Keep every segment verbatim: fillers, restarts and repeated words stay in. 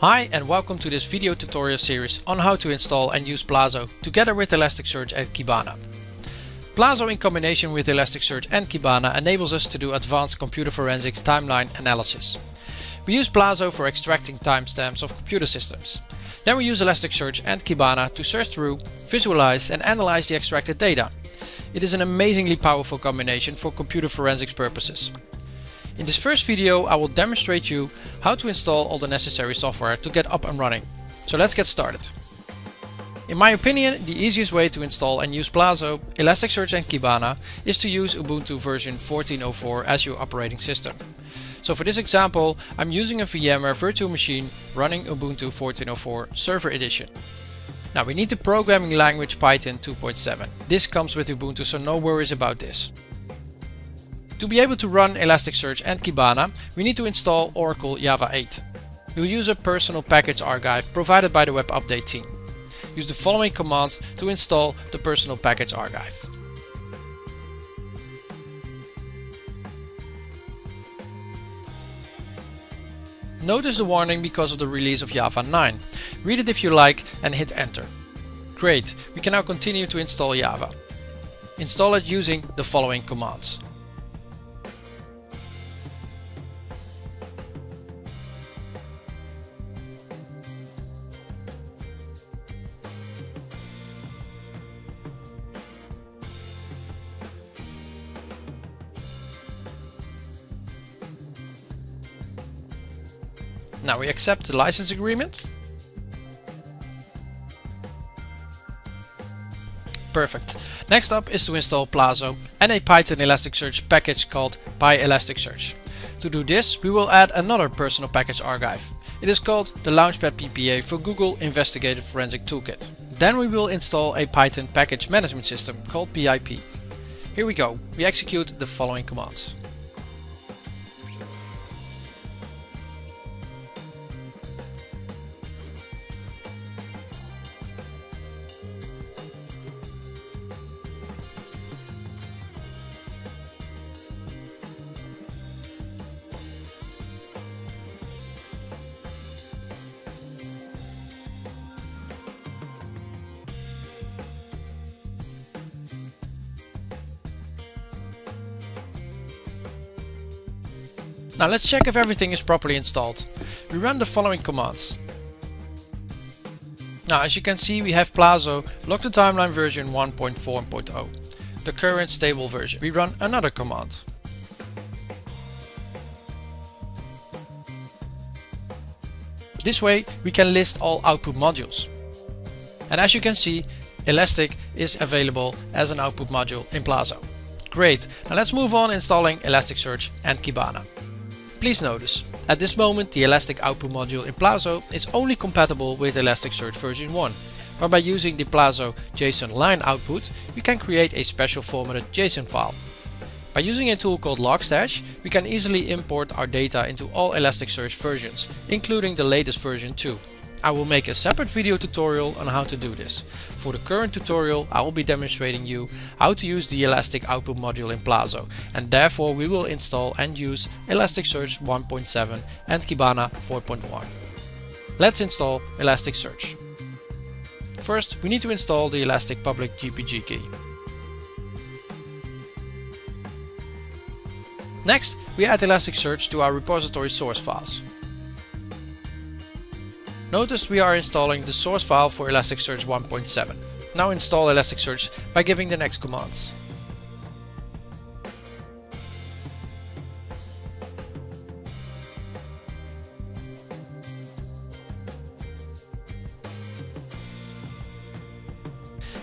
Hi and welcome to this video tutorial series on how to install and use Plaso together with Elasticsearch and Kibana. Plaso in combination with Elasticsearch and Kibana enables us to do advanced computer forensics timeline analysis. We use Plaso for extracting timestamps of computer systems. Then we use Elasticsearch and Kibana to search through, visualize and analyze the extracted data. It is an amazingly powerful combination for computer forensics purposes. In this first video I will demonstrate you how to install all the necessary software to get up and running. So let's get started. In my opinion, the easiest way to install and use Plaso, Elasticsearch and Kibana is to use Ubuntu version fourteen oh four as your operating system. So for this example I'm using a VMware virtual machine running Ubuntu fourteen oh four Server Edition. Now we need the programming language Python two point seven. This comes with Ubuntu, so no worries about this. To be able to run Elasticsearch and Kibana, we need to install Oracle Java eight. We'll use a personal package archive provided by the web update team. Use the following commands to install the personal package archive. Notice the warning because of the release of Java nine. Read it if you like and hit enter. Great, we can now continue to install Java. Install it using the following commands. Now we accept the license agreement. Perfect. Next up is to install Plaso and a Python Elasticsearch package called PyElasticsearch. To do this, we will add another personal package archive. It is called the Launchpad P P A for Google Investigative Forensic Toolkit. Then we will install a Python package management system called P I P. Here we go. We execute the following commands. Now let's check if everything is properly installed. We run the following commands. Now as you can see, we have Plaso lock the timeline version one point four point zero, the current stable version. We run another command. This way we can list all output modules. And as you can see, Elastic is available as an output module in Plaso. Great, now let's move on installing Elasticsearch and Kibana. Please notice, at this moment the Elastic output module in Plaso is only compatible with Elasticsearch version one, but by using the Plaso JSON line output we can create a special formatted JSON file. By using a tool called Logstash we can easily import our data into all Elasticsearch versions, including the latest version two. I will make a separate video tutorial on how to do this. For the current tutorial I will be demonstrating you how to use the Elastic output module in Plaso, and therefore we will install and use Elasticsearch one point seven and Kibana four point one. Let's install Elasticsearch. First we need to install the Elastic public G P G key. Next we add Elasticsearch to our repository source files. Notice we are installing the source file for Elasticsearch one point seven. Now install Elasticsearch by giving the next commands.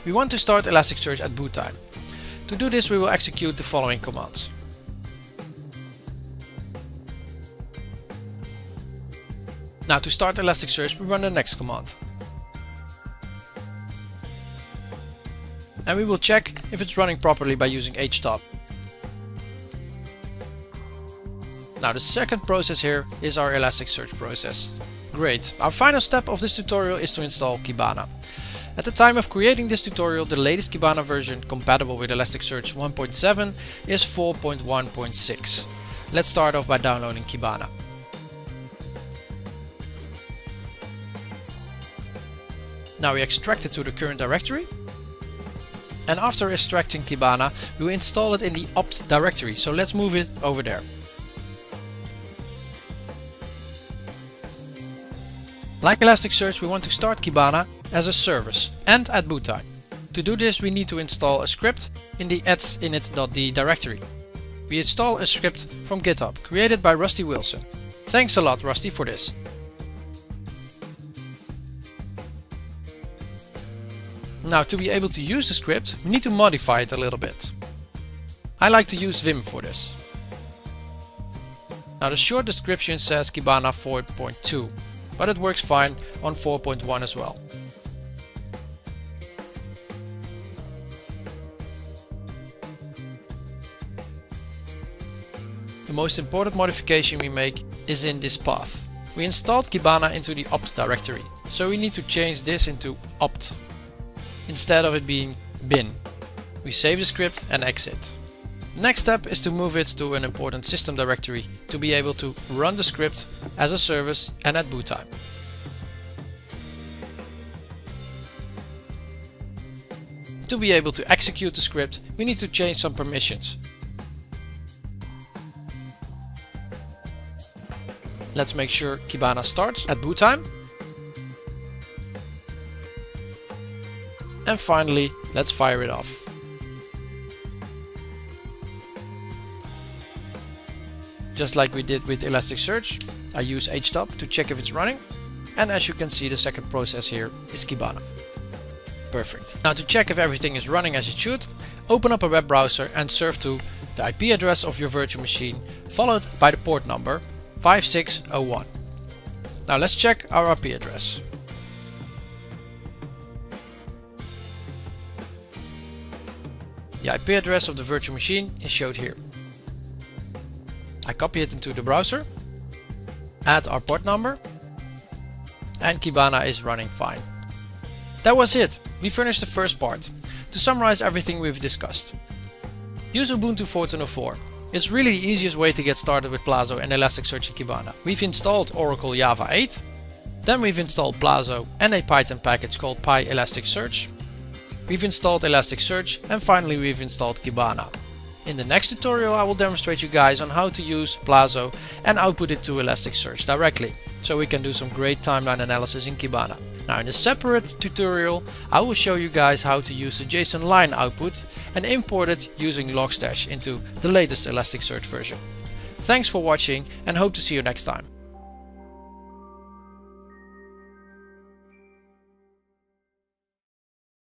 We want to start Elasticsearch at boot time. To do this we will execute the following commands. Now to start Elasticsearch we run the next command. And we will check if it's running properly by using htop. Now the second process here is our Elasticsearch process. Great! Our final step of this tutorial is to install Kibana. At the time of creating this tutorial the latest Kibana version compatible with Elasticsearch one point seven is four point one point six. Let's start off by downloading Kibana. Now we extract it to the current directory. And after extracting Kibana, we install it in the opt directory. So let's move it over there. Like Elasticsearch, we want to start Kibana as a service and at boot time. To do this, we need to install a script in the adds init dot d directory. We install a script from GitHub, created by Rusty Wilson. Thanks a lot, Rusty, for this. Now, to be able to use the script, we need to modify it a little bit. I like to use Vim for this. Now, the short description says Kibana four point two, but it works fine on four point one as well. The most important modification we make is in this path. We installed Kibana into the opt directory, so we need to change this into opt, instead of it being bin. We save the script and exit. Next step is to move it to an important system directory to be able to run the script as a service and at boot time. To be able to execute the script, we need to change some permissions. Let's make sure Kibana starts at boot time. And finally, let's fire it off. Just like we did with Elasticsearch, I use H top to check if it's running. And as you can see, the second process here is Kibana. Perfect. Now, to check if everything is running as it should, open up a web browser and surf to the I P address of your virtual machine, followed by the port number five six zero one. Now let's check our I P address. The I P address of the virtual machine is showed here. I copy it into the browser, add our port number, and Kibana is running fine. That was it. We finished the first part. To summarize everything we've discussed, use Ubuntu fourteen oh four. It's really the easiest way to get started with Plaso and Elasticsearch and Kibana. We've installed Oracle Java eight, then we've installed Plaso and a Python package called PyElasticsearch. We've installed Elasticsearch, and finally we've installed Kibana. In the next tutorial, I will demonstrate you guys on how to use Plaso and output it to Elasticsearch directly, so we can do some great timeline analysis in Kibana. Now, in a separate tutorial, I will show you guys how to use the JSON line output and import it using Logstash into the latest Elasticsearch version. Thanks for watching, and hope to see you next time.